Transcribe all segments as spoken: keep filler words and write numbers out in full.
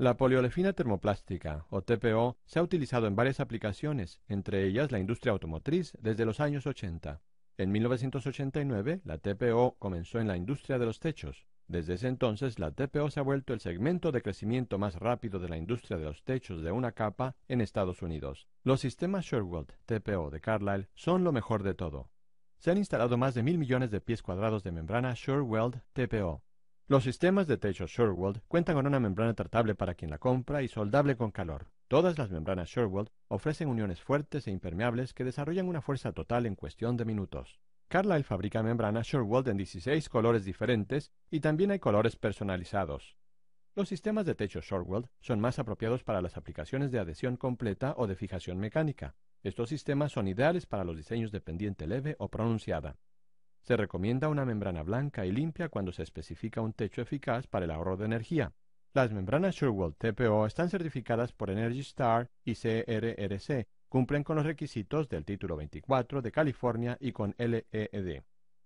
La poliolefina termoplástica, o T P O, se ha utilizado en varias aplicaciones, entre ellas la industria automotriz, desde los años ochenta. En mil novecientos ochenta y nueve, la T P O comenzó en la industria de los techos. Desde ese entonces, la T P O se ha vuelto el segmento de crecimiento más rápido de la industria de los techos de una capa en Estados Unidos. Los sistemas Sure-Weld T P O de Carlisle son lo mejor de todo. Se han instalado más de mil millones de pies cuadrados de membrana Sure-Weld T P O. Los sistemas de techo Sure-Weld cuentan con una membrana tratable para quien la compra y soldable con calor. Todas las membranas Sure-Weld ofrecen uniones fuertes e impermeables que desarrollan una fuerza total en cuestión de minutos. Carlisle fabrica membranas Sure-Weld en dieciséis colores diferentes y también hay colores personalizados. Los sistemas de techo Sure-Weld son más apropiados para las aplicaciones de adhesión completa o de fijación mecánica. Estos sistemas son ideales para los diseños de pendiente leve o pronunciada. Se recomienda una membrana blanca y limpia cuando se especifica un techo eficaz para el ahorro de energía. Las membranas Sure-Weld T P O están certificadas por Energy Star y C R R C, cumplen con los requisitos del título veinticuatro de California y con L E E D.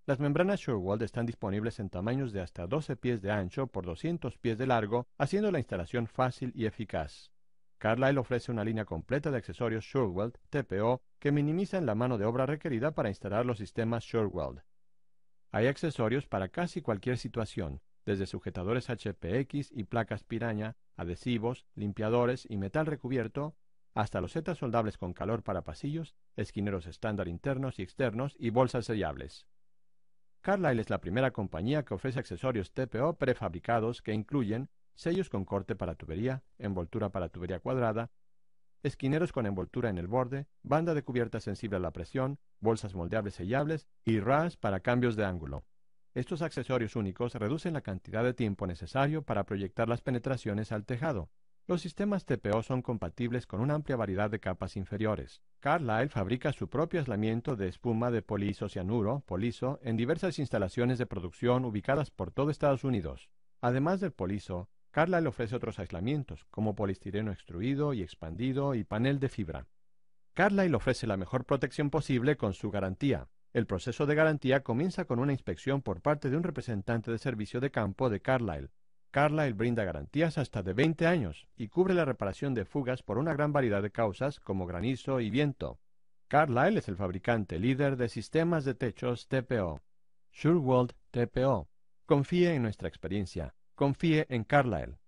Las membranas Sure-Weld están disponibles en tamaños de hasta doce pies de ancho por doscientos pies de largo, haciendo la instalación fácil y eficaz. Carlisle ofrece una línea completa de accesorios Sure-Weld T P O que minimizan la mano de obra requerida para instalar los sistemas Sure-Weld. Hay accesorios para casi cualquier situación, desde sujetadores H P X y placas piraña, adhesivos, limpiadores y metal recubierto, hasta losetas soldables con calor para pasillos, esquineros estándar internos y externos y bolsas sellables. Carlisle es la primera compañía que ofrece accesorios T P O prefabricados que incluyen sellos con corte para tubería, envoltura para tubería cuadrada, esquineros con envoltura en el borde, banda de cubierta sensible a la presión, bolsas moldeables sellables y R A S para cambios de ángulo. Estos accesorios únicos reducen la cantidad de tiempo necesario para proyectar las penetraciones al tejado. Los sistemas T P O son compatibles con una amplia variedad de capas inferiores. Carlisle fabrica su propio aislamiento de espuma de poliisocianuro, poliiso, en diversas instalaciones de producción ubicadas por todo Estados Unidos. Además del poliiso, Carlisle ofrece otros aislamientos, como poliestireno extruido y expandido y panel de fibra. Carlisle ofrece la mejor protección posible con su garantía. El proceso de garantía comienza con una inspección por parte de un representante de servicio de campo de Carlisle. Carlisle brinda garantías hasta de veinte años y cubre la reparación de fugas por una gran variedad de causas como granizo y viento. Carlisle es el fabricante líder de sistemas de techos T P O. Sure-Weld T P O. Confíe en nuestra experiencia. Confíe en Carlisle.